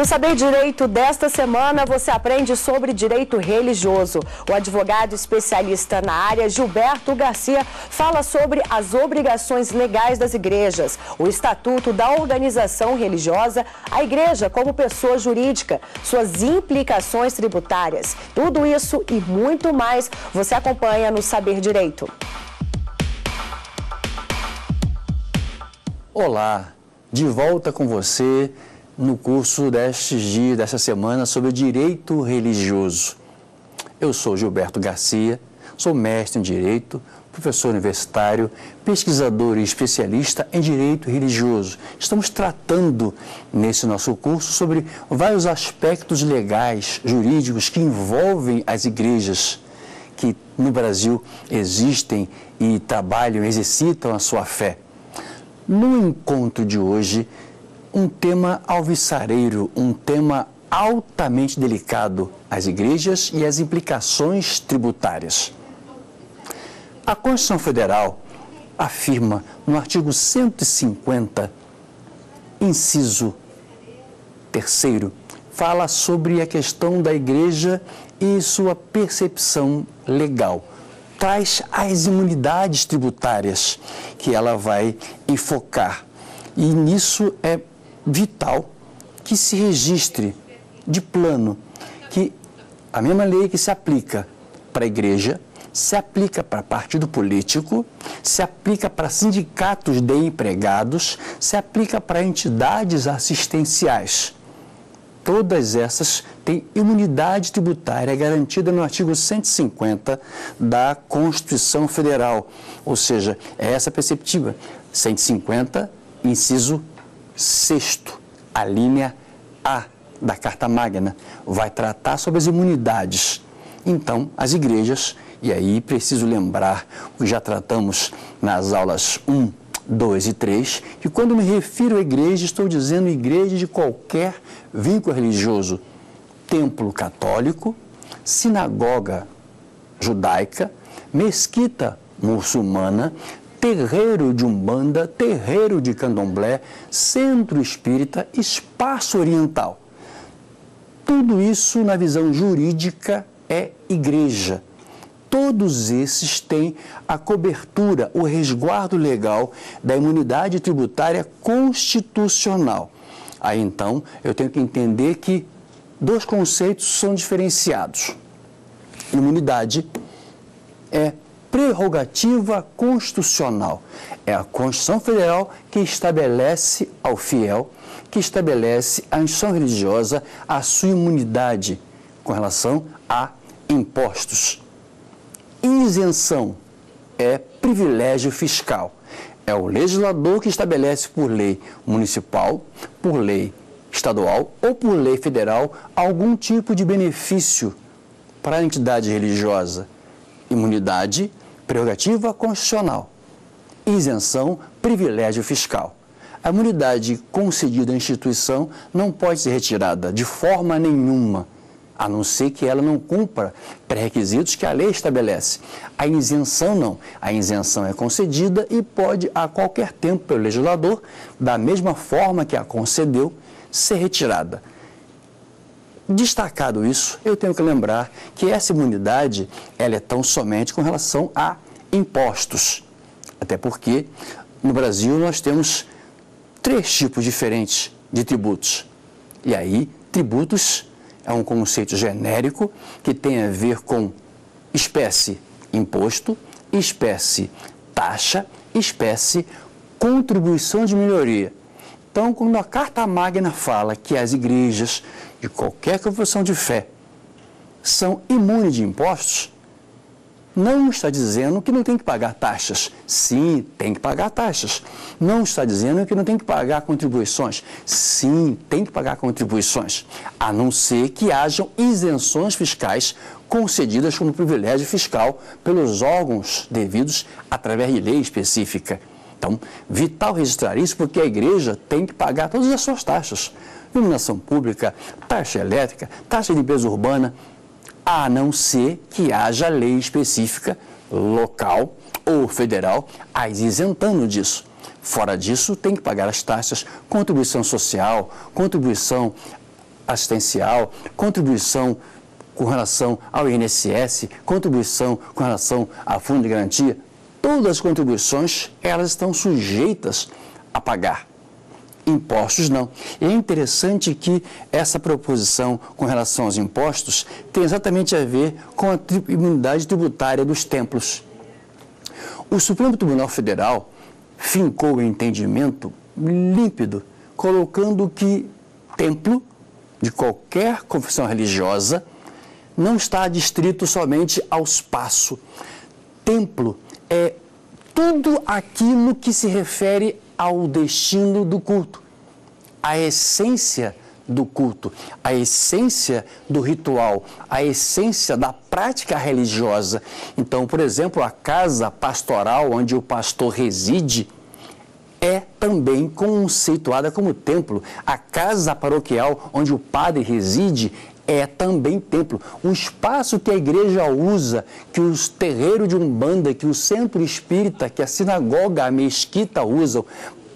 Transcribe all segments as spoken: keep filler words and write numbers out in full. No Saber Direito desta semana, você aprende sobre direito religioso. O advogado especialista na área, Gilberto Garcia, fala sobre as obrigações legais das igrejas, o estatuto da organização religiosa, a igreja como pessoa jurídica, suas implicações tributárias. Tudo isso e muito mais você acompanha no Saber Direito. Olá, de volta com você no curso destes dias, dessa semana, sobre direito religioso. Eu sou Gilberto Garcia, sou mestre em Direito, professor universitário, pesquisador e especialista em Direito Religioso. Estamos tratando nesse nosso curso sobre vários aspectos legais, jurídicos, que envolvem as igrejas que no Brasil existem e trabalham, exercitam a sua fé. No encontro de hoje, um tema alvissareiro, um tema altamente delicado, as igrejas e as implicações tributárias. A Constituição Federal afirma no artigo cento e cinquenta, inciso terceiro, fala sobre a questão da igreja e sua percepção legal. Traz as imunidades tributárias que ela vai enfocar. E nisso é vital que se registre de plano que a mesma lei que se aplica para a igreja, se aplica para partido político, se aplica para sindicatos de empregados, se aplica para entidades assistenciais. Todas essas têm imunidade tributária garantida no artigo cento e cinquenta da Constituição Federal, ou seja, é essa perceptiva, cento e cinquenta, inciso seis, a linha A da Carta Magna, vai tratar sobre as imunidades. Então, as igrejas, e aí preciso lembrar o que já tratamos nas aulas um, dois e três, que quando me refiro à igreja, estou dizendo igreja de qualquer vínculo religioso, templo católico, sinagoga judaica, mesquita muçulmana, terreiro de umbanda, terreiro de candomblé, centro espírita, espaço oriental. Tudo isso, na visão jurídica, é igreja. Todos esses têm a cobertura, o resguardo legal da imunidade tributária constitucional. Aí, então, eu tenho que entender que dois conceitos são diferenciados. Imunidade é prerrogativa constitucional. É a Constituição Federal que estabelece ao fiel, que estabelece à instituição religiosa a sua imunidade com relação a impostos. Isenção é privilégio fiscal. É o legislador que estabelece por lei municipal, por lei estadual ou por lei federal algum tipo de benefício para a entidade religiosa. Imunidade, prerrogativa constitucional. Isenção, privilégio fiscal. A imunidade concedida à instituição não pode ser retirada de forma nenhuma, a não ser que ela não cumpra pré-requisitos que a lei estabelece. A isenção não. A isenção é concedida e pode, a qualquer tempo, pelo legislador, da mesma forma que a concedeu, ser retirada. Destacado isso, eu tenho que lembrar que essa imunidade, ela é tão somente com relação a impostos. Até porque, no Brasil, nós temos três tipos diferentes de tributos. E aí, tributos é um conceito genérico que tem a ver com espécie imposto, espécie taxa, espécie contribuição de melhoria. Então, quando a Carta Magna fala que as igrejas de qualquer confissão de fé são imunes de impostos, não está dizendo que não tem que pagar taxas. Sim, tem que pagar taxas. Não está dizendo que não tem que pagar contribuições. Sim, tem que pagar contribuições. A não ser que hajam isenções fiscais concedidas como privilégio fiscal pelos órgãos devidos através de lei específica. Então, vital registrar isso porque a igreja tem que pagar todas as suas taxas. Iluminação pública, taxa elétrica, taxa de limpeza urbana, a não ser que haja lei específica, local ou federal, as isentando disso. Fora disso, tem que pagar as taxas, contribuição social, contribuição assistencial, contribuição com relação ao I N S S, contribuição com relação ao Fundo de Garantia, todas as contribuições, elas estão sujeitas a pagar. Impostos não. E é interessante que essa proposição com relação aos impostos tem exatamente a ver com a tri- imunidade tributária dos templos. O Supremo Tribunal Federal fincou o entendimento límpido, colocando que templo de qualquer confissão religiosa não está adstrito somente ao espaço. Templo é tudo aquilo que se refere ao destino do culto, à essência do culto, à essência do ritual, à essência da prática religiosa. Então, por exemplo, a casa pastoral onde o pastor reside é também conceituada como templo. A casa paroquial onde o padre reside é também templo. O espaço que a igreja usa, que os terreiros de umbanda, que o centro espírita, que a sinagoga, a mesquita usam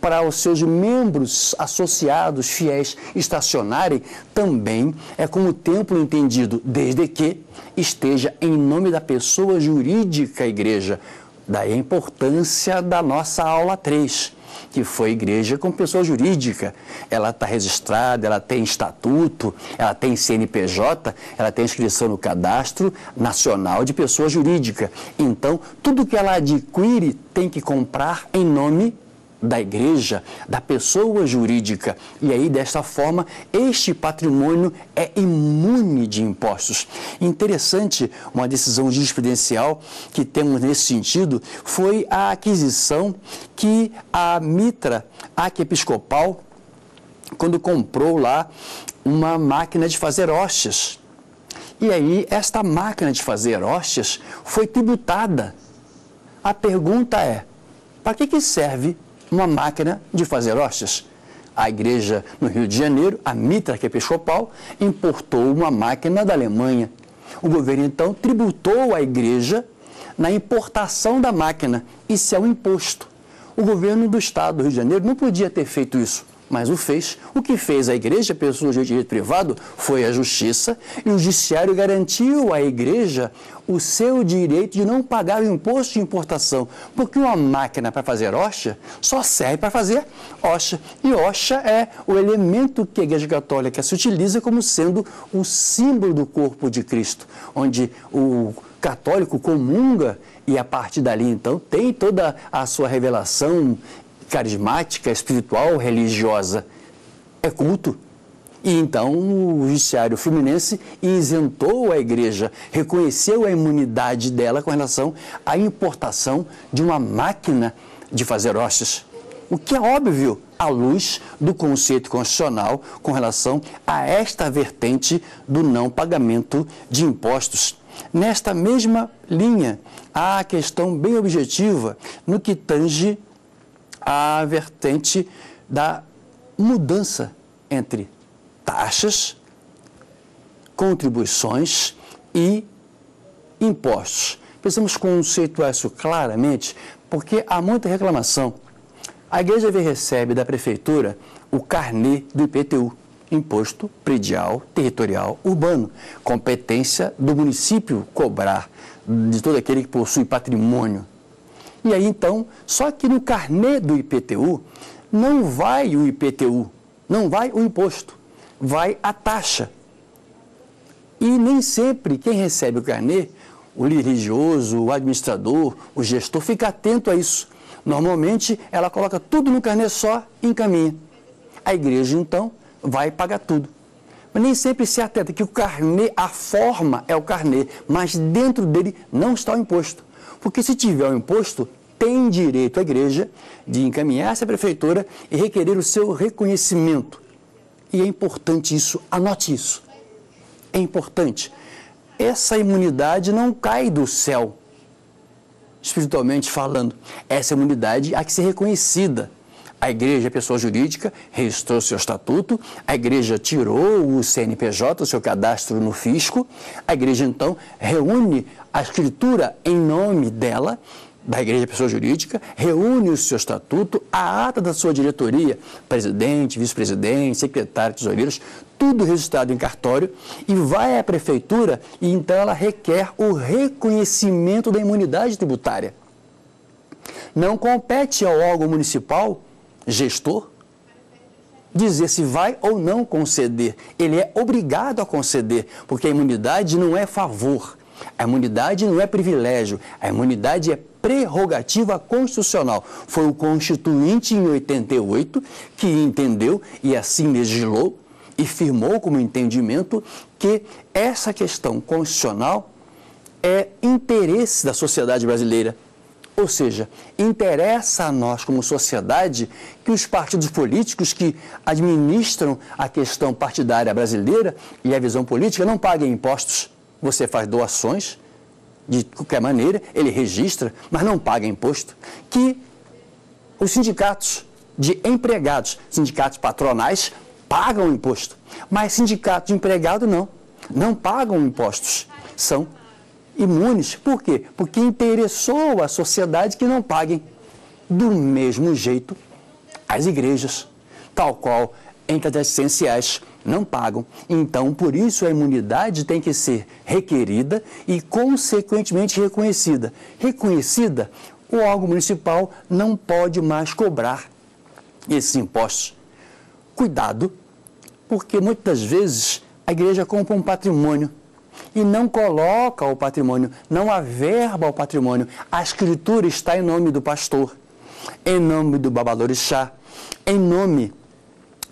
para os seus membros associados, fiéis, estacionarem, também é como templo entendido, desde que esteja em nome da pessoa jurídica a igreja. Daí a importância da nossa aula três, que foi igreja com pessoa jurídica. Ela está registrada, ela tem estatuto, ela tem C N P J, ela tem inscrição no Cadastro Nacional de Pessoa Jurídica. Então, tudo que ela adquire tem que comprar em nome da igreja, da pessoa jurídica. E aí, desta forma, este patrimônio é imune de impostos. Interessante, uma decisão jurisprudencial que temos nesse sentido foi a aquisição que a Mitra Arquiepiscopal, quando comprou lá uma máquina de fazer hóstias. E aí, esta máquina de fazer hóstias foi tributada. A pergunta é, para que que serve uma máquina de fazer hóstias? A igreja no Rio de Janeiro, a Mitra Arquiepiscopal, importou uma máquina da Alemanha. O governo, então, tributou a igreja na importação da máquina. Isso é um imposto. O governo do Estado do Rio de Janeiro não podia ter feito isso, mas o fez. O que fez a igreja, pessoa de direito privado, foi a justiça, e o judiciário garantiu à igreja o seu direito de não pagar o imposto de importação, porque uma máquina para fazer hóstia só serve para fazer hóstia, e hóstia é o elemento que a igreja católica se utiliza como sendo o símbolo do corpo de Cristo, onde o católico comunga, e a partir dali, então, tem toda a sua revelação carismática, espiritual, religiosa. É culto. E então o judiciário fluminense isentou a igreja, reconheceu a imunidade dela com relação à importação de uma máquina de fazer hóstias. O que é óbvio à luz do conceito constitucional com relação a esta vertente do não pagamento de impostos. Nesta mesma linha, há a questão bem objetiva no que tange a vertente da mudança entre taxas, contribuições e impostos. Precisamos conceituar isso claramente, porque há muita reclamação. A igreja recebe da prefeitura o carnê do I P T U, Imposto Predial Territorial Urbano, competência do município cobrar de todo aquele que possui patrimônio. E aí, então, só que no carnê do I P T U, não vai o I P T U, não vai o imposto, vai a taxa. E nem sempre quem recebe o carnê, o líder religioso, o administrador, o gestor, fica atento a isso. Normalmente, ela coloca tudo no carnê só e encaminha. A igreja, então, vai pagar tudo. Mas nem sempre se atenta que o carnê, a forma é o carnê, mas dentro dele não está o imposto. Porque se tiver o imposto, tem direito a igreja de encaminhar-se à prefeitura e requerer o seu reconhecimento. E é importante isso, anote isso. É importante. Essa imunidade não cai do céu, espiritualmente falando. Essa imunidade há que ser reconhecida. A igreja, pessoa jurídica, registrou seu estatuto, a igreja tirou o C N P J, o seu cadastro no fisco, a igreja, então, reúne a escritura em nome dela, da Igreja Pessoa Jurídica, reúne o seu estatuto, a ata da sua diretoria, presidente, vice-presidente, secretário, tesoureiros, tudo registrado em cartório, e vai à prefeitura e então ela requer o reconhecimento da imunidade tributária. Não compete ao órgão municipal, gestor, dizer se vai ou não conceder. Ele é obrigado a conceder, porque a imunidade não é favor, a imunidade não é privilégio, a imunidade é prerrogativa constitucional. Foi o Constituinte, em oitenta e oito, que entendeu e assim legislou e firmou como entendimento que essa questão constitucional é interesse da sociedade brasileira. Ou seja, interessa a nós como sociedade que os partidos políticos que administram a questão partidária brasileira e a visão política não paguem impostos. Você faz doações, de qualquer maneira, ele registra, mas não paga imposto. Que os sindicatos de empregados, sindicatos patronais, pagam imposto, mas sindicato de empregado não, não pagam impostos, são imunes. Por quê? Porque interessou à sociedade que não paguem. Do mesmo jeito, as igrejas, tal qual entidades essenciais, não pagam. Então, por isso, a imunidade tem que ser requerida e, consequentemente, reconhecida. Reconhecida, o órgão municipal não pode mais cobrar esses impostos. Cuidado, porque muitas vezes a igreja compra um patrimônio e não coloca o patrimônio, não averba o patrimônio. A escritura está em nome do pastor, em nome do babalorixá, em nome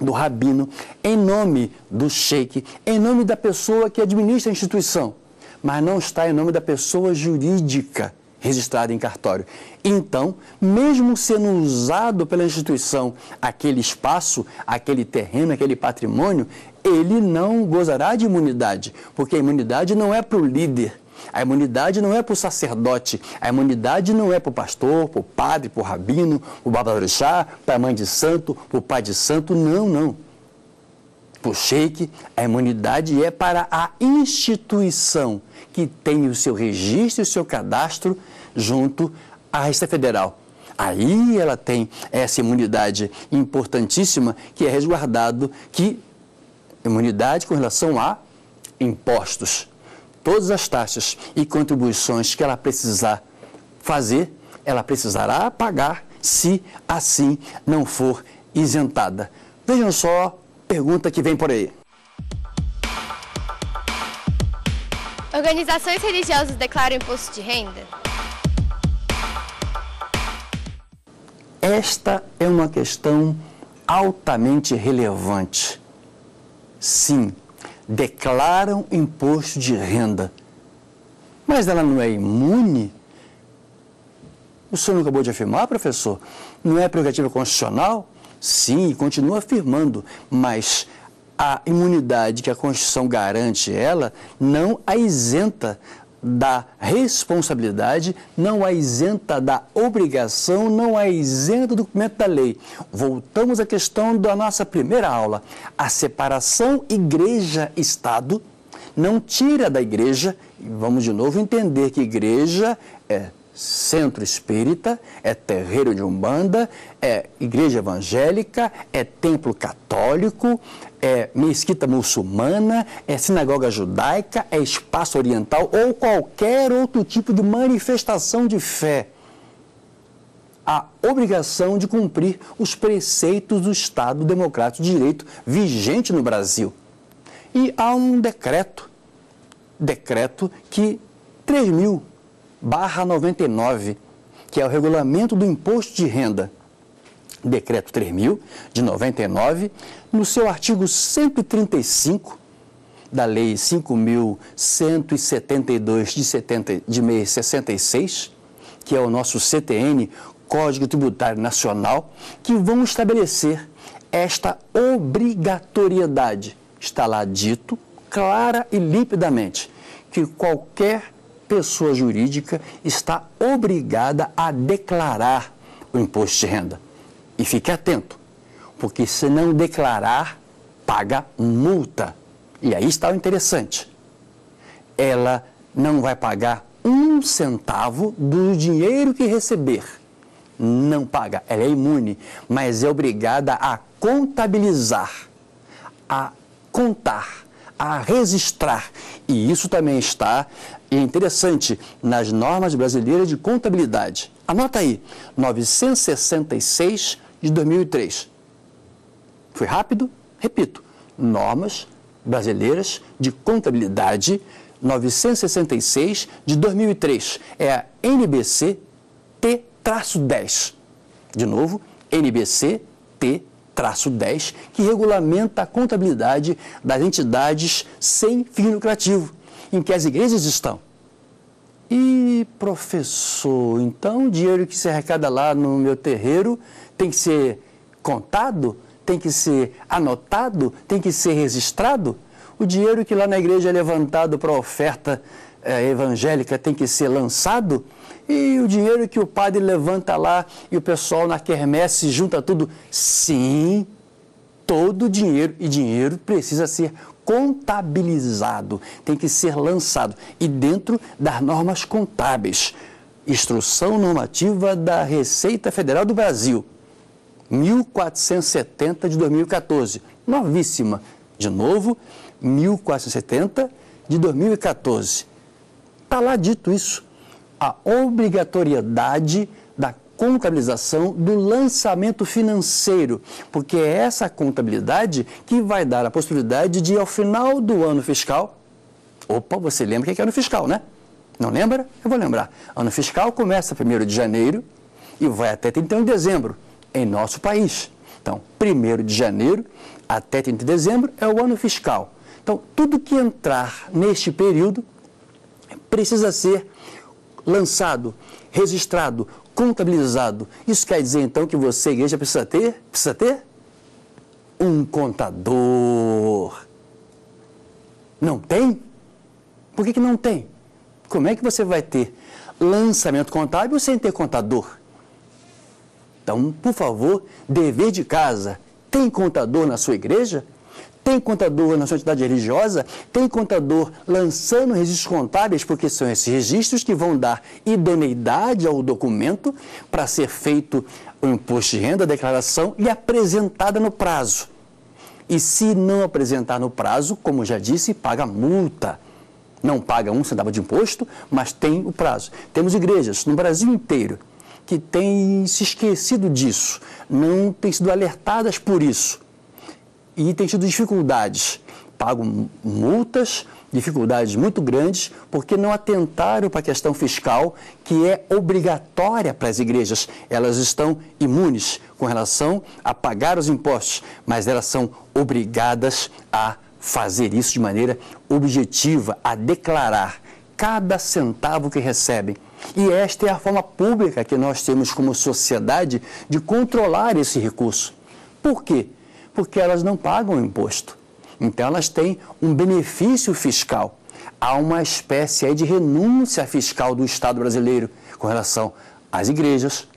do rabino, em nome do sheik, em nome da pessoa que administra a instituição, mas não está em nome da pessoa jurídica registrada em cartório. Então, mesmo sendo usado pela instituição aquele espaço, aquele terreno, aquele patrimônio, ele não gozará de imunidade, porque a imunidade não é para o líder, a imunidade não é para o sacerdote, a imunidade não é para o pastor, para o padre, para o rabino, para o babalorixá, para a mãe de santo, para o pai de santo, não, não. Para o sheik, a imunidade é para a instituição que tem o seu registro e o seu cadastro junto à Receita Federal. Aí ela tem essa imunidade importantíssima que é resguardado, que imunidade com relação a impostos. Todas as taxas e contribuições que ela precisar fazer, ela precisará pagar se assim não for isentada. Vejam só a pergunta que vem por aí. Organizações religiosas declaram imposto de renda? Esta é uma questão altamente relevante. Sim, declaram imposto de renda, mas ela não é imune? O senhor não acabou de afirmar, professor? Não é prerrogativa constitucional? Sim, continua afirmando, mas a imunidade que a Constituição garante ela não a isenta da responsabilidade, não a isenta da obrigação, não a isenta do cumprimento da lei. Voltamos à questão da nossa primeira aula. A separação igreja-estado não tira da igreja, e vamos de novo entender que igreja é centro espírita, é terreiro de umbanda, é igreja evangélica, é templo católico, é mesquita muçulmana, é sinagoga judaica, é espaço oriental ou qualquer outro tipo de manifestação de fé. A obrigação de cumprir os preceitos do Estado Democrático de Direito vigente no Brasil. E há um decreto, decreto que três mil barra noventa e nove, que é o regulamento do imposto de renda, decreto três mil de noventa e nove, no seu artigo cento e trinta e cinco da lei cinco mil cento e setenta e dois de setenta, de sessenta e seis, que é o nosso C T N, Código Tributário Nacional, que vão estabelecer esta obrigatoriedade. Está lá dito clara e limpidamente que qualquer pessoa jurídica está obrigada a declarar o imposto de renda. E fique atento, porque se não declarar, paga multa. E aí está o interessante. Ela não vai pagar um centavo do dinheiro que receber. Não paga, ela é imune, mas é obrigada a contabilizar, a contar, a registrar. E isso também está, é interessante, nas Normas Brasileiras de Contabilidade. Anota aí, novecentos e sessenta e seis de dois mil e três. Foi rápido? Repito, Normas Brasileiras de Contabilidade, novecentos e sessenta e seis de dois mil e três. É a N B C T dez. De novo, N B C T dez, que regulamenta a contabilidade das entidades sem fim lucrativo, em que as igrejas estão. E, professor, então o dinheiro que se arrecada lá no meu terreiro tem que ser contado? Tem que ser anotado? Tem que ser registrado? O dinheiro que lá na igreja é levantado para a oferta eh, evangélica tem que ser lançado? E o dinheiro que o padre levanta lá e o pessoal na quermesse junta tudo? Sim, todo dinheiro, e dinheiro precisa ser contabilizado, tem que ser lançado, e dentro das normas contábeis. Instrução Normativa da Receita Federal do Brasil, mil quatrocentos e setenta de dois mil e catorze, novíssima. De novo, mil quatrocentos e setenta de dois mil e catorze. Está lá dito isso, a obrigatoriedade da contabilização do lançamento financeiro, porque é essa contabilidade que vai dar a possibilidade de, ao final do ano fiscal... Opa, você lembra o que é ano fiscal, né? Não lembra? Eu vou lembrar. Ano fiscal começa primeiro de janeiro e vai até trinta e um de dezembro, em nosso país. Então, primeiro de janeiro até trinta de dezembro é o ano fiscal. Então, tudo que entrar neste período precisa ser lançado, registrado, contabilizado. Isso quer dizer, então, que você, igreja, precisa ter, precisa ter um contador. Não tem? Por que que não tem? Como é que você vai ter lançamento contábil sem ter contador? Então, por favor, dever de casa. Tem contador na sua igreja? Tem contador na sua entidade religiosa? Tem contador lançando registros contábeis, porque são esses registros que vão dar idoneidade ao documento para ser feito o imposto de renda, a declaração, e apresentada no prazo. E se não apresentar no prazo, como já disse, paga multa. Não paga um centavo de imposto, mas tem o prazo. Temos igrejas no Brasil inteiro que têm se esquecido disso, não têm sido alertadas por isso, e tem tido dificuldades, pagam multas, dificuldades muito grandes, porque não atentaram para a questão fiscal, que é obrigatória para as igrejas. Elas estão imunes com relação a pagar os impostos, mas elas são obrigadas a fazer isso de maneira objetiva, a declarar cada centavo que recebem. E esta é a forma pública que nós temos como sociedade de controlar esse recurso. Por quê? Porque elas não pagam imposto. Então, elas têm um benefício fiscal. Há uma espécie aí de renúncia fiscal do Estado brasileiro com relação às igrejas,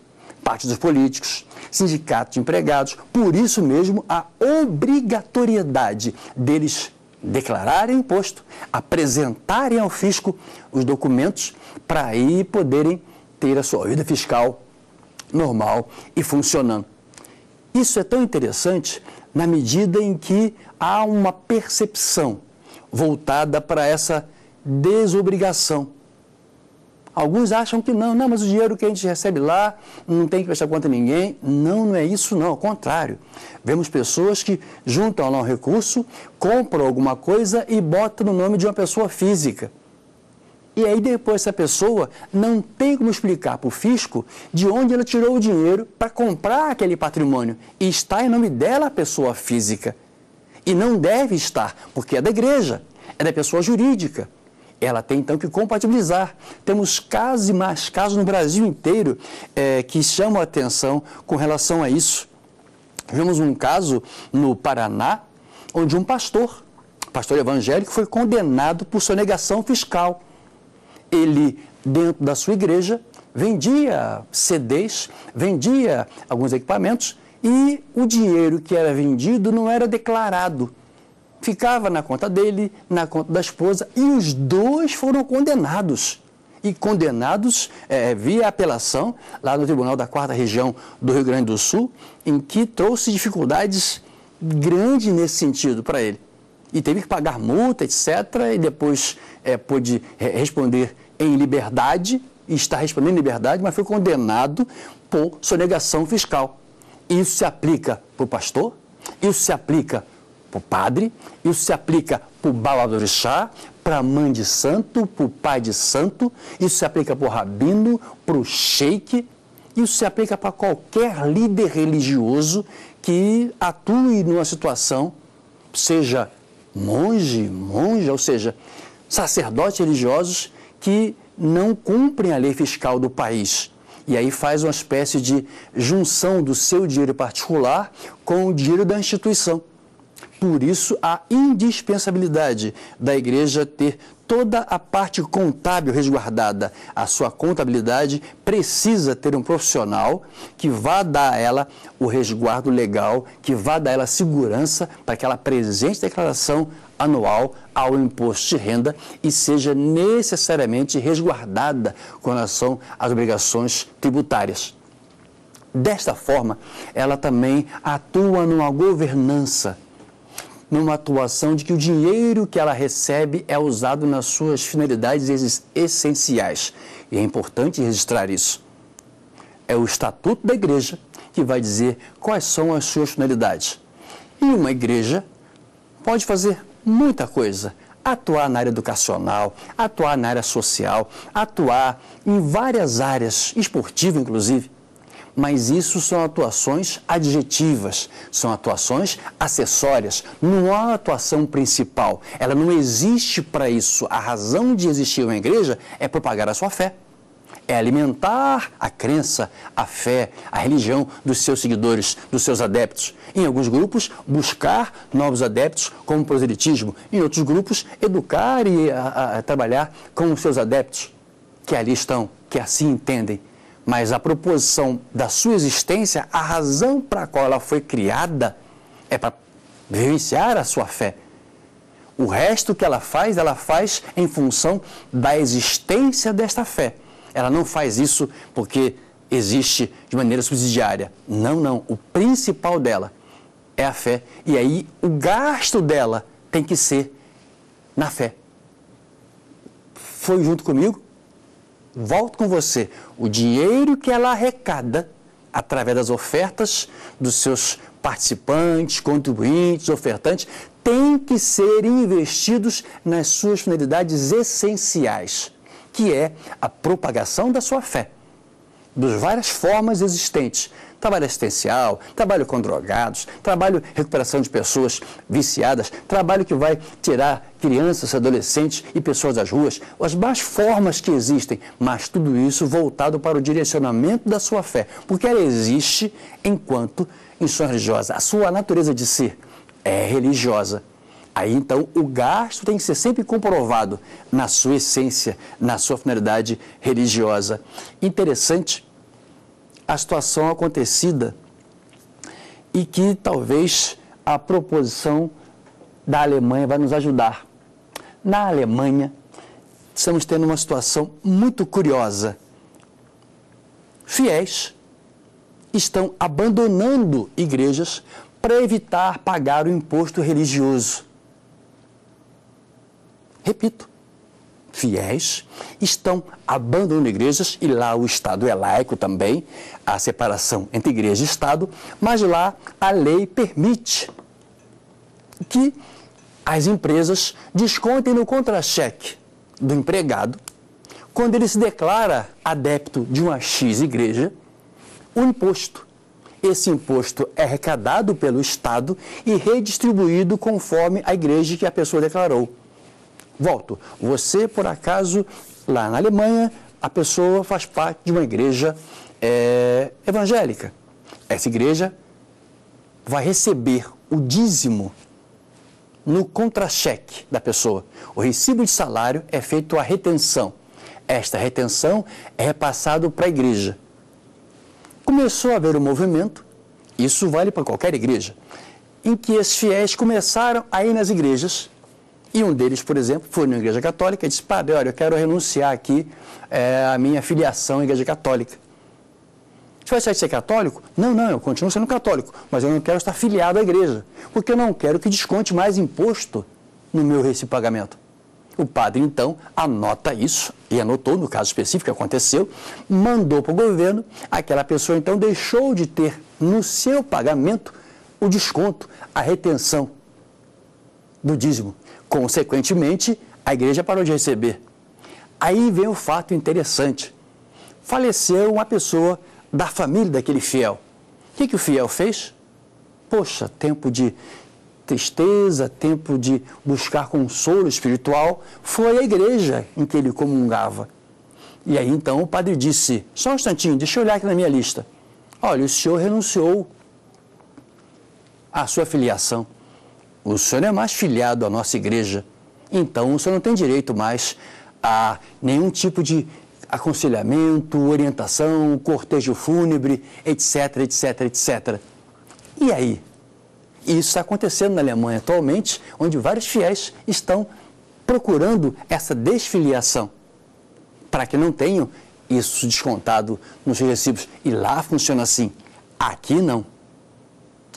partidos políticos, sindicatos de empregados. Por isso mesmo, a obrigatoriedade deles declararem imposto, apresentarem ao fisco os documentos para aí poderem ter a sua vida fiscal normal e funcionando. Isso é tão interessante na medida em que há uma percepção voltada para essa desobrigação. Alguns acham que não, não, mas o dinheiro que a gente recebe lá não tem que prestar conta a ninguém. Não, não é isso não, ao contrário. Vemos pessoas que juntam lá um recurso, compram alguma coisa e botam no nome de uma pessoa física. E aí depois essa pessoa não tem como explicar para o fisco de onde ela tirou o dinheiro para comprar aquele patrimônio. E está em nome dela a pessoa física. E não deve estar, porque é da igreja, é da pessoa jurídica. Ela tem então que compatibilizar. Temos casos e mais casos no Brasil inteiro é, que chamam a atenção com relação a isso. Vimos um caso no Paraná, onde um pastor, pastor evangélico, foi condenado por sonegação fiscal. Ele, dentro da sua igreja, vendia C Ds, vendia alguns equipamentos e o dinheiro que era vendido não era declarado. Ficava na conta dele, na conta da esposa, e os dois foram condenados. e condenados é, via apelação lá no Tribunal da quarta Região do Rio Grande do Sul, em que trouxe dificuldades grandes nesse sentido para ele. E teve que pagar multa, etcétera, e depois é, pôde responder em liberdade, e está respondendo em liberdade, mas foi condenado por sonegação fiscal. Isso se aplica para o pastor, isso se aplica para o padre, isso se aplica para o babalorixá, para a mãe de santo, para o pai de santo, isso se aplica para o rabino, para o sheik, isso se aplica para qualquer líder religioso que atue numa situação, seja monge, monja, ou seja, sacerdotes religiosos que não cumprem a lei fiscal do país. E aí faz uma espécie de junção do seu dinheiro particular com o dinheiro da instituição. Por isso, a indispensabilidade da igreja ter toda a parte contábil resguardada. A sua contabilidade precisa ter um profissional que vá dar a ela o resguardo legal, que vá dar a ela segurança para que ela apresente declaração anual ao imposto de renda e seja necessariamente resguardada com relação às obrigações tributárias. Desta forma, ela também atua numa governança, numa atuação de que o dinheiro que ela recebe é usado nas suas finalidades essenciais. E é importante registrar isso. É o Estatuto da Igreja que vai dizer quais são as suas finalidades. E uma igreja pode fazer muita coisa, atuar na área educacional, atuar na área social, atuar em várias áreas, esportiva inclusive, mas isso são atuações adjetivas, são atuações acessórias, não há atuação principal, ela não existe para isso, a razão de existir uma igreja é propagar a sua fé, é alimentar a crença, a fé, a religião dos seus seguidores, dos seus adeptos. Em alguns grupos, buscar novos adeptos com o proselitismo. Em outros grupos, educar e a, a, a trabalhar com os seus adeptos, que ali estão, que assim entendem. Mas a proposição da sua existência, a razão para a qual ela foi criada, é para vivenciar a sua fé. O resto que ela faz, ela faz em função da existência desta fé. Ela não faz isso porque existe de maneira subsidiária. Não, não. O principal dela é a fé. E aí o gasto dela tem que ser na fé. Foi junto comigo? Volto com você. O dinheiro que ela arrecada através das ofertas dos seus participantes, contribuintes, ofertantes, tem que ser investidos nas suas finalidades essenciais, que é a propagação da sua fé, das várias formas existentes. Trabalho assistencial, trabalho com drogados, trabalho recuperação de pessoas viciadas, trabalho que vai tirar crianças, adolescentes e pessoas das ruas, as más formas que existem, mas tudo isso voltado para o direcionamento da sua fé, porque ela existe enquanto instrução religiosa. A sua natureza de ser é religiosa. Aí, então, o gasto tem que ser sempre comprovado na sua essência, na sua finalidade religiosa. Interessante a situação acontecida e que, talvez, a proposição da Alemanha vai nos ajudar. Na Alemanha, estamos tendo uma situação muito curiosa. Fiéis estão abandonando igrejas para evitar pagar o imposto religioso. Repito, fiéis estão abandonando igrejas, e lá o Estado é laico também, a separação entre igreja e Estado, mas lá a lei permite que as empresas descontem no contra-cheque do empregado, quando ele se declara adepto de uma X igreja, o imposto. Esse imposto é arrecadado pelo Estado e redistribuído conforme a igreja que a pessoa declarou. Volto, você, por acaso, lá na Alemanha, a pessoa faz parte de uma igreja é, evangélica. Essa igreja vai receber o dízimo no contra-cheque da pessoa. O recibo de salário é feito a retenção. Esta retenção é repassada para a igreja. Começou a haver um movimento, isso vale para qualquer igreja, em que esses fiéis começaram a ir nas igrejas E um deles, por exemplo, foi na Igreja Católica e disse: Padre, olha, eu quero renunciar aqui é, a minha filiação à Igreja Católica. Você vai sair de ser católico? Não, não, eu continuo sendo católico, mas eu não quero estar filiado à igreja, porque eu não quero que desconte mais imposto no meu recibo de pagamento. O padre, então, anota isso, e anotou, no caso específico, aconteceu, mandou para o governo, aquela pessoa, então, deixou de ter no seu pagamento o desconto, a retenção do dízimo. Consequentemente, a igreja parou de receber. Aí vem o fato interessante. Faleceu uma pessoa da família daquele fiel. O que, que o fiel fez? Poxa, tempo de tristeza, tempo de buscar consolo espiritual, foi a igreja em que ele comungava. E aí, então, o padre disse: só um instantinho, deixa eu olhar aqui na minha lista. Olha, o senhor renunciou à sua filiação. O senhor não é mais filiado à nossa igreja. Então, o senhor não tem direito mais a nenhum tipo de aconselhamento, orientação, cortejo fúnebre, etc, etc, et cetera. E aí? Isso está acontecendo na Alemanha atualmente, onde vários fiéis estão procurando essa desfiliação, para que não tenham isso descontado nos recibos. E lá funciona assim. Aqui não.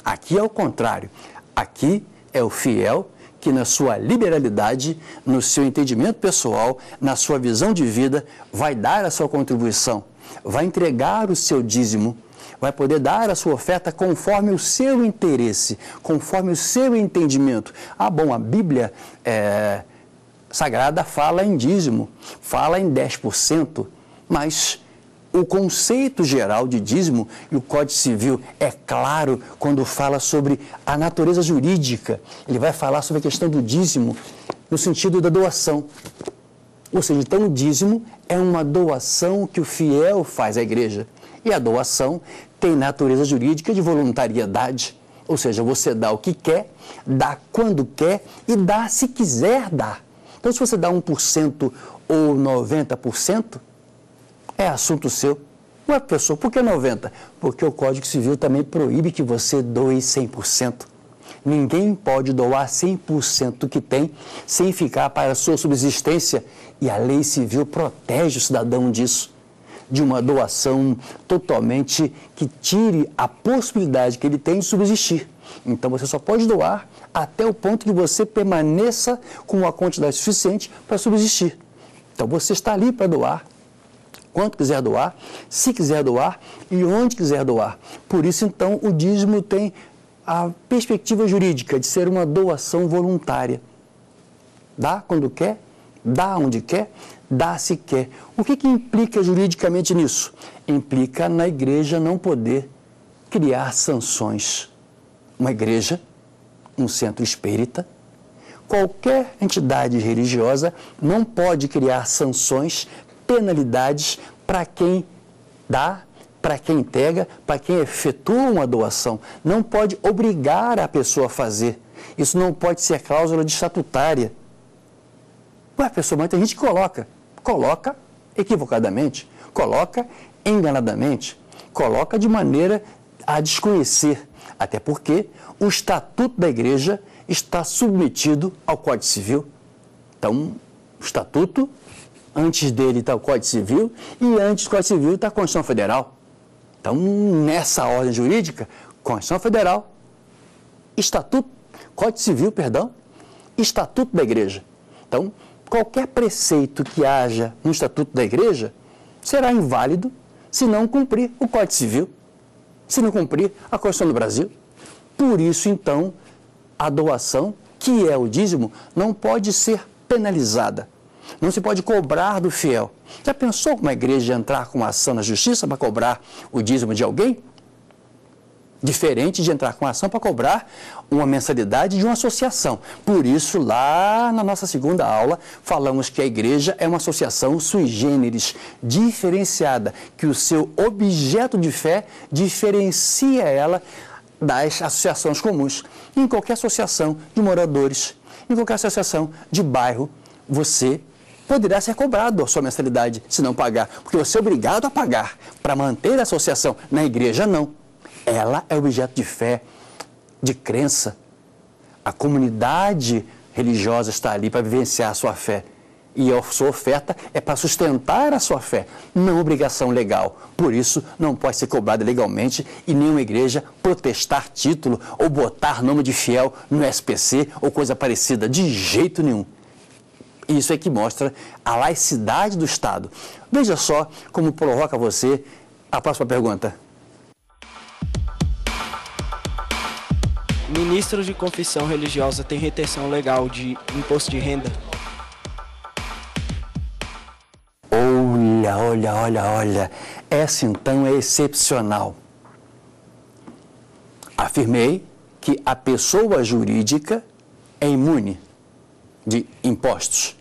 Aqui é o contrário. Aqui é o fiel que, na sua liberalidade, no seu entendimento pessoal, na sua visão de vida, vai dar a sua contribuição, vai entregar o seu dízimo, vai poder dar a sua oferta conforme o seu interesse, conforme o seu entendimento. Ah, bom, a Bíblia é, Sagrada fala em dízimo, fala em dez por cento, mas o conceito geral de dízimo, e o Código Civil é claro quando fala sobre a natureza jurídica, ele vai falar sobre a questão do dízimo no sentido da doação. Ou seja, então o dízimo é uma doação que o fiel faz à igreja. E a doação tem natureza jurídica de voluntariedade, ou seja, você dá o que quer, dá quando quer e dá se quiser dar. Então, se você dá um por cento ou noventa por cento, é assunto seu. Ué, professor, por que noventa por cento? Porque o Código Civil também proíbe que você doe cem por cento. Ninguém pode doar cem por cento do que tem sem ficar para a sua subsistência. E a lei civil protege o cidadão disso, de uma doação totalmente que tire a possibilidade que ele tem de subsistir. Então, você só pode doar até o ponto que você permaneça com uma quantidade suficiente para subsistir. Então, você está ali para doar, quanto quiser doar, se quiser doar e onde quiser doar. Por isso, então, o dízimo tem a perspectiva jurídica de ser uma doação voluntária. Dá quando quer, dá onde quer, dá se quer. O que que implica juridicamente nisso? Implica na igreja não poder criar sanções. Uma igreja, um centro espírita, qualquer entidade religiosa não pode criar sanções, penalidades para quem dá, para quem pega, para quem efetua uma doação. Não pode obrigar a pessoa a fazer. Isso não pode ser cláusula de estatutária. Ué, pessoal, mas tem gente que coloca. Coloca equivocadamente, coloca enganadamente, coloca de maneira a desconhecer. Até porque o Estatuto da Igreja está submetido ao Código Civil. Então, o Estatuto, antes dele está o Código Civil e antes do Código Civil está a Constituição Federal. Então, nessa ordem jurídica, Constituição Federal, Estatuto, Código Civil, perdão, Estatuto da Igreja. Então, qualquer preceito que haja no Estatuto da Igreja será inválido se não cumprir o Código Civil, se não cumprir a Constituição do Brasil. Por isso, então, a doação, que é o dízimo, não pode ser penalizada. Não se pode cobrar do fiel. Já pensou uma igreja entrar com uma ação na justiça para cobrar o dízimo de alguém? Diferente de entrar com a ação para cobrar uma mensalidade de uma associação. Por isso, lá na nossa segunda aula, falamos que a igreja é uma associação sui generis, diferenciada, que o seu objeto de fé diferencia ela das associações comuns. Em qualquer associação de moradores, em qualquer associação de bairro, você poderá ser cobrado a sua mensalidade se não pagar, porque você é obrigado a pagar para manter a associação. Na igreja, não. Ela é objeto de fé, de crença. A comunidade religiosa está ali para vivenciar a sua fé. E a sua oferta é para sustentar a sua fé, não obrigação legal. Por isso, não pode ser cobrada legalmente e nenhuma igreja protestar título ou botar nome de fiel no S P C ou coisa parecida, de jeito nenhum. Isso é que mostra a laicidade do Estado. Veja só como provoca você a próxima pergunta. Ministros de confissão religiosa têm retenção legal de imposto de renda? Olha, olha, olha, olha. Essa então é excepcional. Afirmei que a pessoa jurídica é imune de impostos.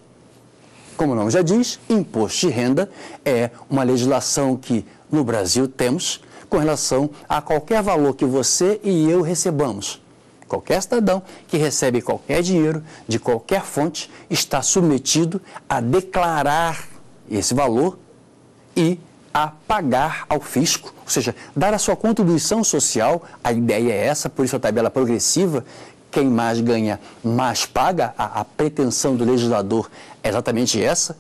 Como o nome já diz, imposto de renda é uma legislação que no Brasil temos com relação a qualquer valor que você e eu recebamos. Qualquer cidadão que recebe qualquer dinheiro de qualquer fonte está submetido a declarar esse valor e a pagar ao fisco, ou seja, dar a sua contribuição social. A ideia é essa, por isso a tabela progressiva, quem mais ganha, mais paga. A, a pretensão do legislador é exatamente essa,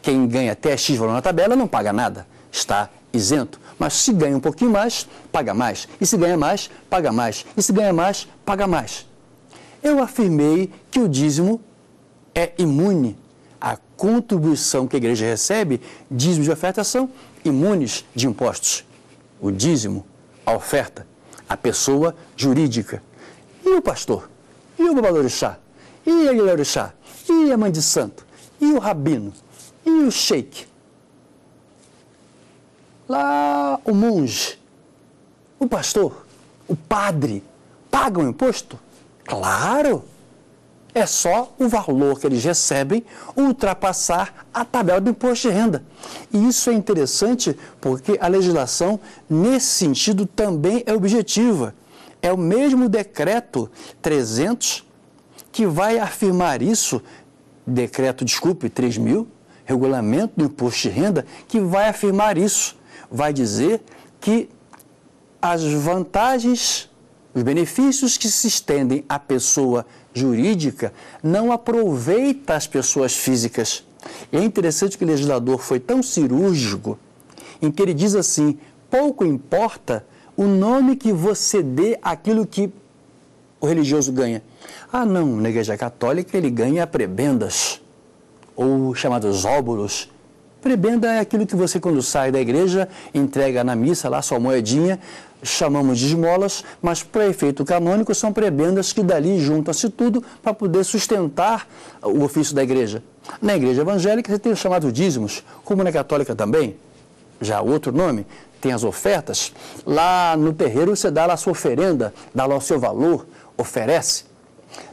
quem ganha até X valor na tabela não paga nada, está isento, mas se ganha um pouquinho mais, paga mais, e se ganha mais, paga mais, e se ganha mais, paga mais. Eu afirmei que o dízimo é imune. A contribuição que a igreja recebe, dízimos de oferta, são imunes de impostos. O dízimo, a oferta, a pessoa jurídica. E o pastor? E o babalorixá? E a Guilherorixá? E a mãe de santo? E o rabino? E o sheik? Lá o monge, o pastor, o padre, pagam imposto? Claro! É só o valor que eles recebem ultrapassar a tabela do imposto de renda. E isso é interessante porque a legislação, nesse sentido, também é objetiva. É o mesmo decreto trezentos que vai afirmar isso, decreto, desculpe, três mil, regulamento do imposto de renda, que vai afirmar isso. Vai dizer que as vantagens, os benefícios que se estendem à pessoa jurídica não aproveita as pessoas físicas. E é interessante que o legislador foi tão cirúrgico em que ele diz assim, pouco importa o nome que você dê àquilo que o religioso ganha. Ah não, na Igreja Católica ele ganha prebendas, ou chamados óbolos. Prebenda é aquilo que você, quando sai da igreja, entrega na missa lá sua moedinha, chamamos de esmolas, mas para efeito canônico são prebendas que dali juntam-se tudo para poder sustentar o ofício da igreja. Na igreja evangélica você tem os chamados dízimos, como na católica também, já outro nome, tem as ofertas. Lá no terreiro você dá lá a sua oferenda, dá lá o seu valor, oferece.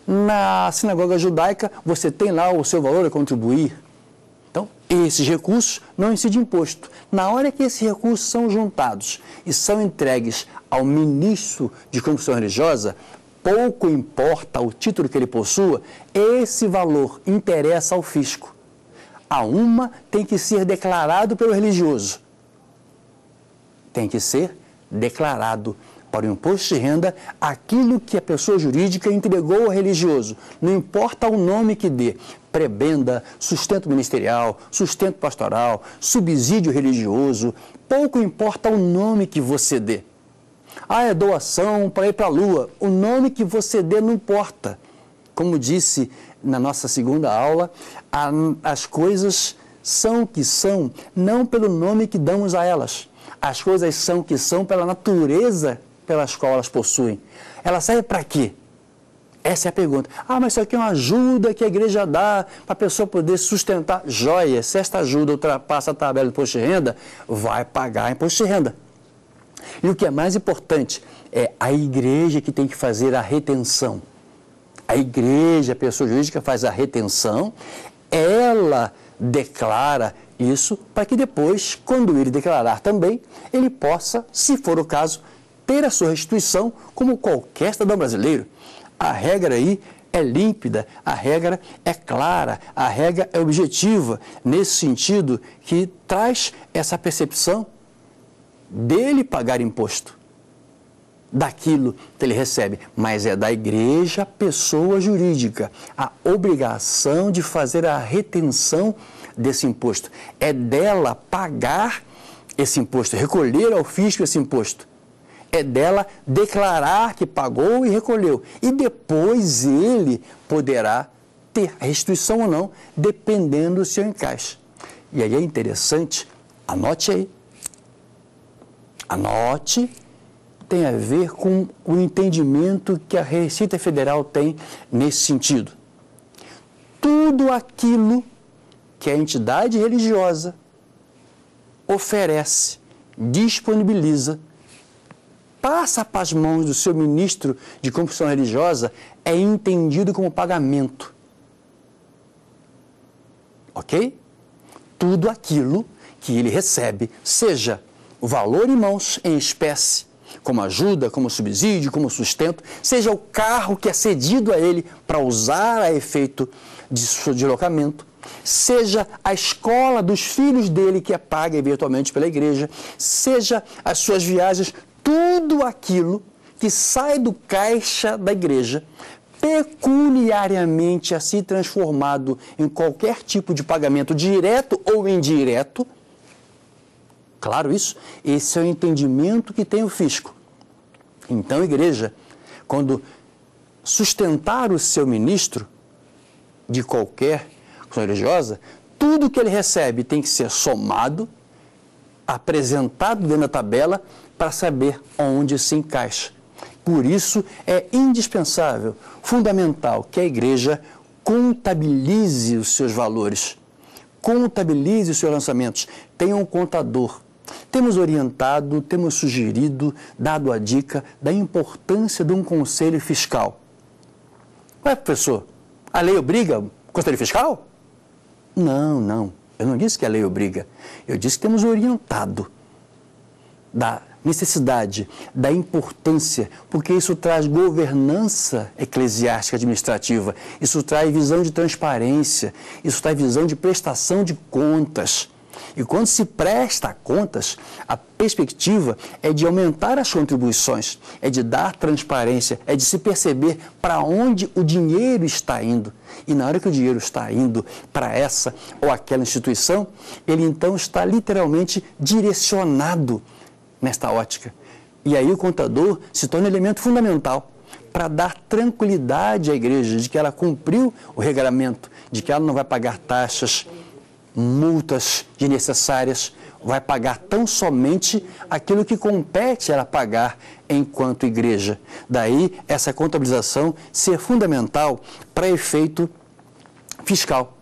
Na sinagoga judaica você tem lá o seu valor a contribuir. Então, esses recursos não incidem imposto. Na hora que esses recursos são juntados e são entregues ao ministro de confissão religiosa, pouco importa o título que ele possua, esse valor interessa ao fisco. A uma tem que ser declarado pelo religioso. Tem que ser declarado para o imposto de renda aquilo que a pessoa jurídica entregou ao religioso. Não importa o nome que dê. Prebenda, sustento ministerial, sustento pastoral, subsídio religioso, pouco importa o nome que você dê. Ah, é doação para ir para a lua, o nome que você dê não importa. Como disse na nossa segunda aula, a, as coisas são o que são, não pelo nome que damos a elas. As coisas são o que são pela natureza pelas quais elas possuem. Elas servem para quê? Essa é a pergunta. Ah, mas isso aqui é uma ajuda que a igreja dá para a pessoa poder sustentar. Joia, se esta ajuda ultrapassa a tabela do imposto de renda, vai pagar imposto de renda. E o que é mais importante, é a igreja que tem que fazer a retenção. A igreja, a pessoa jurídica, faz a retenção, ela declara isso para que depois, quando ele declarar também, ele possa, se for o caso, ter a sua restituição como qualquer cidadão brasileiro. A regra aí é límpida, a regra é clara, a regra é objetiva, nesse sentido que traz essa percepção dele pagar imposto. daquilo que ele recebe, mas é da igreja, pessoa jurídica, a obrigação de fazer a retenção desse imposto. É dela pagar esse imposto, recolher ao fisco esse imposto. É dela declarar que pagou e recolheu. E depois ele poderá ter a restituição ou não, dependendo do seu encaixe. E aí é interessante, anote aí. Anote, tem a ver com o entendimento que a Receita Federal tem nesse sentido. Tudo aquilo que a entidade religiosa oferece, disponibiliza, passa para as mãos do seu ministro de confissão religiosa, é entendido como pagamento. Ok? Tudo aquilo que ele recebe, seja o valor em mãos, em espécie, como ajuda, como subsídio, como sustento, seja o carro que é cedido a ele para usar a efeito de seu deslocamento, seja a escola dos filhos dele que é paga eventualmente pela igreja, seja as suas viagens, tudo aquilo que sai do caixa da igreja, pecuniariamente a si transformado em qualquer tipo de pagamento direto ou indireto, claro isso, esse é o entendimento que tem o fisco. Então, a igreja, quando sustentar o seu ministro de qualquer confissão religiosa, tudo que ele recebe tem que ser somado, apresentado dentro da tabela para saber onde se encaixa. Por isso, é indispensável, fundamental, que a igreja contabilize os seus valores, contabilize os seus lançamentos, tenha um contador. Temos orientado, temos sugerido, dado a dica da importância de um conselho fiscal. Ué, professor, a lei obriga conselho fiscal? Não, não. Eu não disse que a lei obriga. Eu disse que temos orientado da necessidade, da importância, porque isso traz governança eclesiástica administrativa, isso traz visão de transparência, isso traz visão de prestação de contas. E quando se presta contas, a perspectiva é de aumentar as contribuições, é de dar transparência, é de se perceber para onde o dinheiro está indo. E na hora que o dinheiro está indo para essa ou aquela instituição, ele então está literalmente direcionado nesta ótica. E aí o contador se torna um elemento fundamental para dar tranquilidade à igreja de que ela cumpriu o regramento, de que ela não vai pagar taxas, multas desnecessárias, vai pagar tão somente aquilo que compete ela pagar enquanto igreja. Daí essa contabilização ser fundamental para efeito fiscal.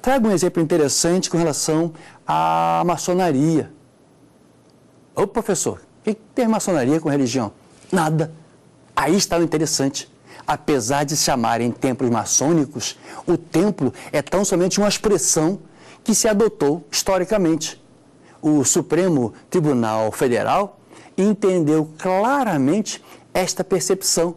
Trago um exemplo interessante com relação à maçonaria. Ô professor, o que tem maçonaria com religião? Nada. Aí está o interessante. Apesar de se chamarem templos maçônicos, o templo é tão somente uma expressão que se adotou historicamente. O Supremo Tribunal Federal entendeu claramente esta percepção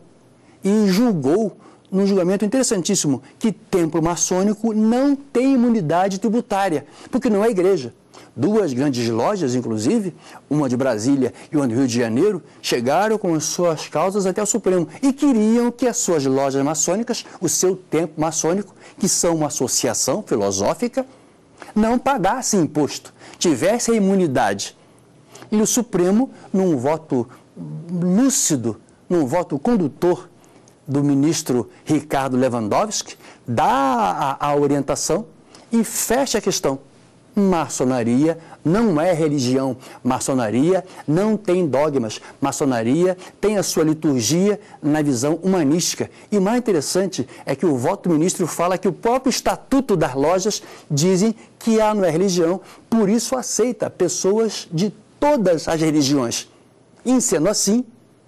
e julgou, num julgamento interessantíssimo, que templo maçônico não tem imunidade tributária, porque não é igreja. Duas grandes lojas, inclusive, uma de Brasília e uma do Rio de Janeiro, chegaram com as suas causas até o Supremo e queriam que as suas lojas maçônicas, o seu templo maçônico, que são uma associação filosófica, não pagasse imposto, tivesse a imunidade. E o Supremo, num voto lúcido, num voto condutor do ministro Ricardo Lewandowski, dá a, a orientação e fecha a questão. Maçonaria não é religião, maçonaria não tem dogmas, maçonaria tem a sua liturgia na visão humanística. E o mais interessante é que o voto do ministro fala que o próprio estatuto das lojas dizem que ela não é religião, por isso aceita pessoas de todas as religiões. E sendo assim,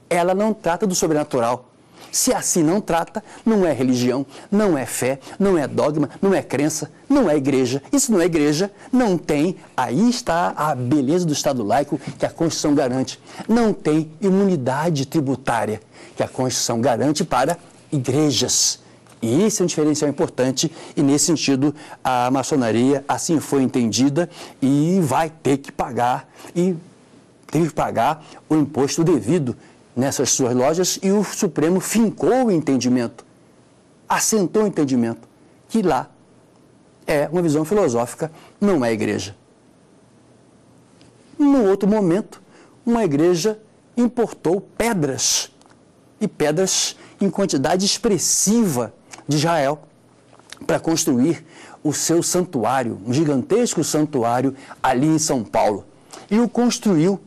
ela não trata do sobrenatural. Se assim não trata, não é religião, não é fé, não é dogma, não é crença, não é igreja. Isso não é igreja, não tem, aí está a beleza do Estado laico que a Constituição garante. Não tem imunidade tributária que a Constituição garante para igrejas. E esse é um diferencial importante e, nesse sentido, a maçonaria assim foi entendida e vai ter que pagar, e tem que pagar o imposto devido nessas suas lojas, e o Supremo fincou o entendimento, assentou o entendimento, que lá é uma visão filosófica, não é igreja. Num outro momento, uma igreja importou pedras, e pedras em quantidade expressiva de Israel, para construir o seu santuário, um gigantesco santuário ali em São Paulo. E o construiu,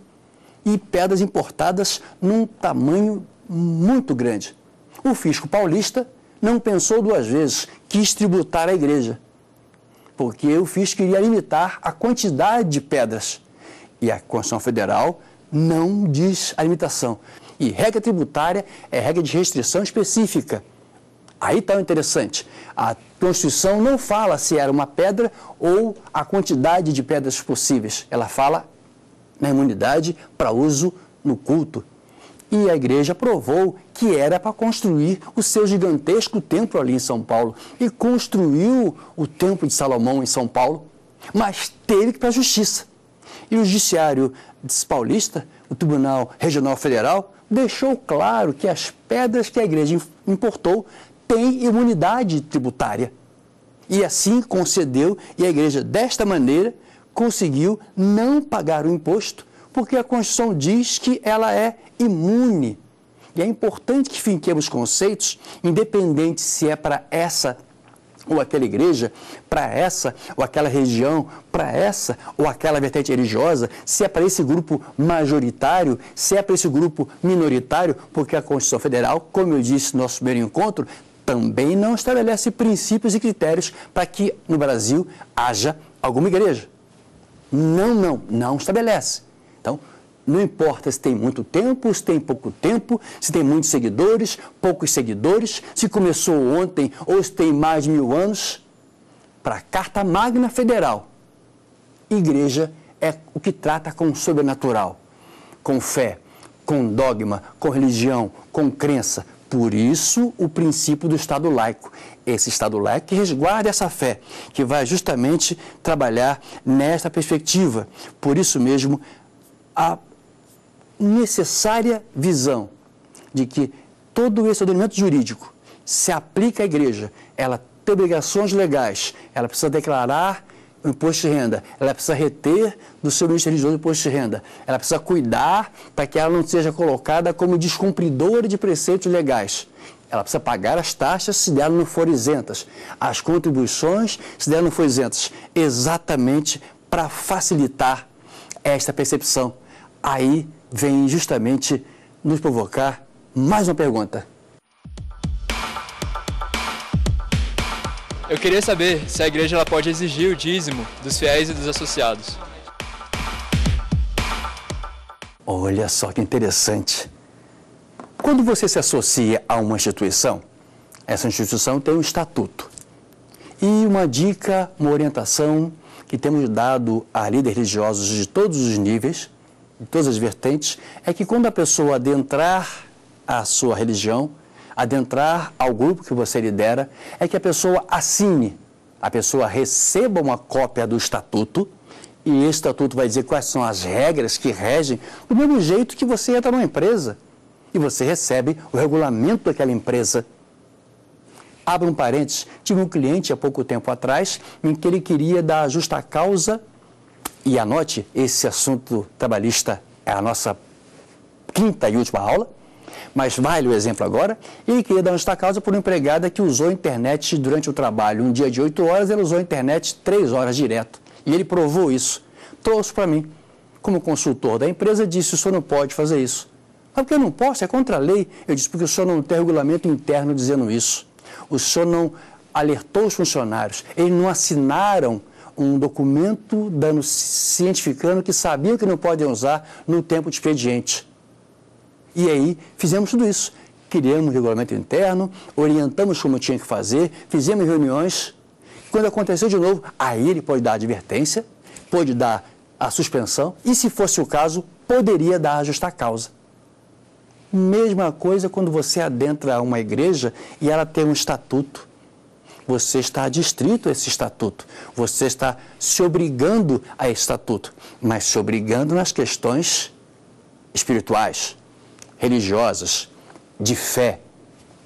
e pedras importadas num tamanho muito grande. O fisco paulista não pensou duas vezes, quis tributar a igreja, porque o fisco queria limitar a quantidade de pedras. E a Constituição Federal não diz a limitação. E regra tributária é regra de restrição específica. Aí está o interessante. A Constituição não fala se era uma pedra ou a quantidade de pedras possíveis. Ela fala na imunidade para uso no culto. E a igreja provou que era para construir o seu gigantesco templo ali em São Paulo. E construiu o Templo de Salomão em São Paulo, mas teve que ir para a justiça. E o judiciário paulista, o Tribunal Regional Federal, deixou claro que as pedras que a igreja importou têm imunidade tributária. E assim concedeu, e a igreja, desta maneira, conseguiu não pagar o imposto, porque a Constituição diz que ela é imune. E é importante que finquemos conceitos, independente se é para essa ou aquela igreja, para essa ou aquela região, para essa ou aquela vertente religiosa, se é para esse grupo majoritário, se é para esse grupo minoritário, porque a Constituição Federal, como eu disse no nosso primeiro encontro, também não estabelece princípios e critérios para que no Brasil haja alguma igreja. Não, não, não estabelece. Então, não importa se tem muito tempo, se tem pouco tempo, se tem muitos seguidores, poucos seguidores, se começou ontem ou se tem mais de mil anos, para a Carta Magna Federal, igreja é o que trata com sobrenatural, com fé, com dogma, com religião, com crença. Por isso, o princípio do Estado laico. Esse Estado laico que resguarda essa fé, que vai justamente trabalhar nesta perspectiva. Por isso mesmo, a necessária visão de que todo esse ordenamento jurídico se aplica à igreja, ela tem obrigações legais, ela precisa declarar o imposto de renda, ela precisa reter do seu ministro religioso o imposto de renda, ela precisa cuidar para que ela não seja colocada como descumpridora de preceitos legais. Ela precisa pagar as taxas se dela não for isentas, as contribuições se dela não for isentas, exatamente para facilitar esta percepção. Aí vem justamente nos provocar mais uma pergunta. Eu queria saber se a igreja ela pode exigir o dízimo dos fiéis e dos associados. Olha só que interessante. Quando você se associa a uma instituição, essa instituição tem um estatuto. E uma dica, uma orientação que temos dado a líderes religiosos de todos os níveis, de todas as vertentes, é que quando a pessoa adentrar a sua religião, adentrar ao grupo que você lidera, é que a pessoa assine, a pessoa receba uma cópia do estatuto, e esse estatuto vai dizer quais são as regras que regem, do mesmo jeito que você entra numa empresa e você recebe o regulamento daquela empresa. Abra um parênteses, tive um cliente há pouco tempo atrás em que ele queria dar justa causa. E anote, esse assunto trabalhista é a nossa quinta e última aula, mas vale o exemplo agora. Ele queria dar justa causa por uma empregada que usou a internet durante o trabalho. Um dia de oito horas, ela usou a internet três horas direto. E ele provou isso. Trouxe para mim, como consultor da empresa, disse, o senhor não pode fazer isso. Mas porque eu não posso, é contra a lei. Eu disse, porque o senhor não tem regulamento interno dizendo isso. O senhor não alertou os funcionários, eles não assinaram um documento dando, cientificando que sabiam que não podem usar no tempo de expediente. E aí fizemos tudo isso. Criamos um regulamento interno, orientamos como tinha que fazer, fizemos reuniões. Quando aconteceu de novo, aí ele pode dar advertência, pode dar a suspensão e, se fosse o caso, poderia dar a justa causa. Mesma coisa quando você adentra uma igreja e ela tem um estatuto. Você está adstrito a esse estatuto, você está se obrigando a esse estatuto, mas se obrigando nas questões espirituais, religiosas, de fé,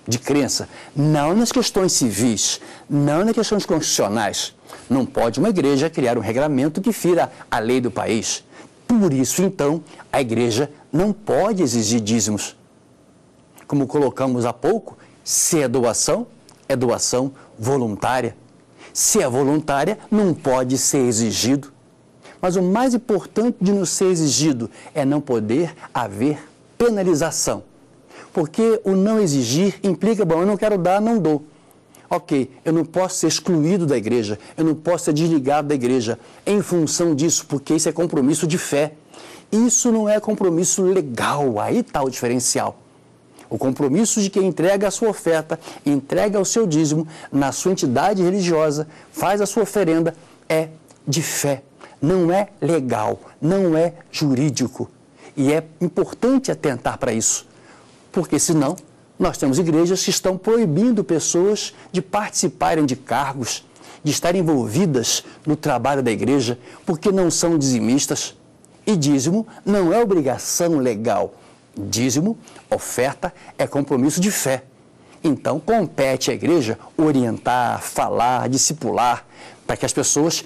de crença, não nas questões civis, não nas questões constitucionais. Não pode uma igreja criar um regramento que fira a lei do país. Por isso, então, a igreja não pode exigir dízimos. Como colocamos há pouco, se é doação, é doação voluntária. Se é voluntária, não pode ser exigido. Mas o mais importante de não ser exigido é não poder haver penalização. Porque o não exigir implica, bom, eu não quero dar, não dou. Ok, eu não posso ser excluído da igreja, eu não posso ser desligado da igreja em função disso, porque isso é compromisso de fé. Isso não é compromisso legal, aí está o diferencial. O compromisso de quem entrega a sua oferta, entrega o seu dízimo na sua entidade religiosa, faz a sua oferenda, é de fé. Não é legal, não é jurídico. E é importante atentar para isso, porque senão nós temos igrejas que estão proibindo pessoas de participarem de cargos, de estarem envolvidas no trabalho da igreja, porque não são dizimistas. E dízimo não é obrigação legal. Dízimo, oferta, é compromisso de fé. Então, compete à igreja orientar, falar, discipular, para que as pessoas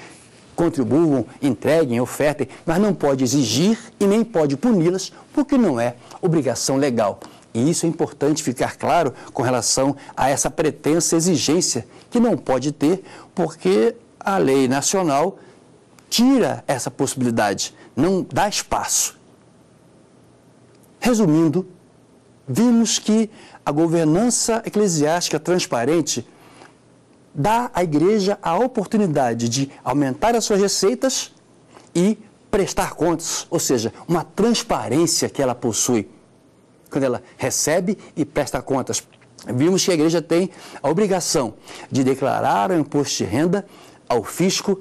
contribuam, entreguem, ofertem, mas não pode exigir e nem pode puni-las, porque não é obrigação legal. E isso é importante ficar claro com relação a essa pretensa exigência, que não pode ter, porque a lei nacional tira essa possibilidade, não dá espaço. Resumindo, vimos que a governança eclesiástica transparente dá à igreja a oportunidade de aumentar as suas receitas e prestar contas, ou seja, uma transparência que ela possui, quando ela recebe e presta contas. Vimos que a igreja tem a obrigação de declarar o imposto de renda ao fisco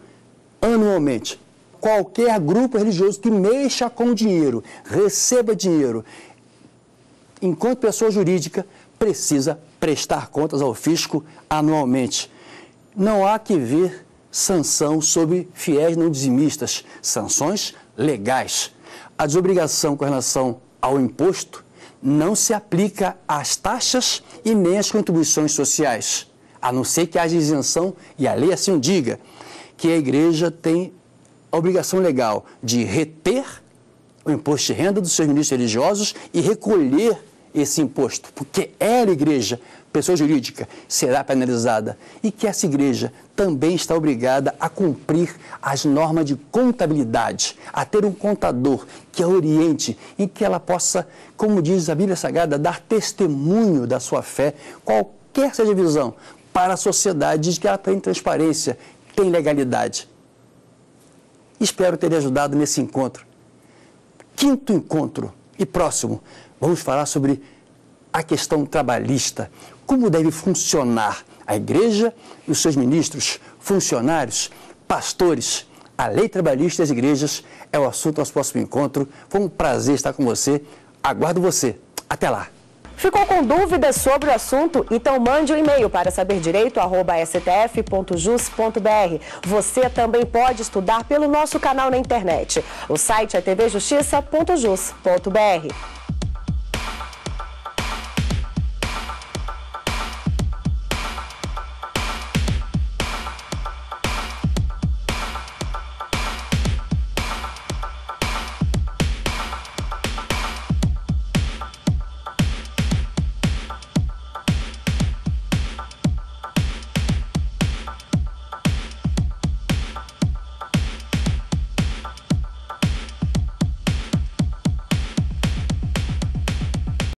anualmente. Qualquer grupo religioso que mexa com dinheiro, receba dinheiro, enquanto pessoa jurídica, precisa prestar contas ao fisco anualmente. Não há que ver sanção sobre fiéis não dizimistas, sanções legais. A desobrigação com relação ao imposto não se aplica às taxas e nem às contribuições sociais, a não ser que haja isenção, e a lei assim diga, que a igreja tem a obrigação legal de reter o imposto de renda dos seus ministros religiosos e recolher esse imposto, porque ela, igreja, pessoa jurídica, será penalizada, e que essa igreja também está obrigada a cumprir as normas de contabilidade, a ter um contador que a oriente, em que ela possa, como diz a Bíblia Sagrada, dar testemunho da sua fé, qualquer seja a visão, para a sociedade, de que ela tem transparência, tem legalidade. Espero ter ajudado nesse encontro. Quinto encontro e próximo, vamos falar sobre a questão trabalhista, como deve funcionar a igreja e os seus ministros, funcionários, pastores, a lei trabalhista e as igrejas é o assunto do nosso próximo encontro. Foi um prazer estar com você, aguardo você. Até lá! Ficou com dúvidas sobre o assunto? Então mande um e-mail para saber direito arroba s t f ponto jus ponto b r. Você também pode estudar pelo nosso canal na internet. O site é t v justiça ponto jus ponto b r.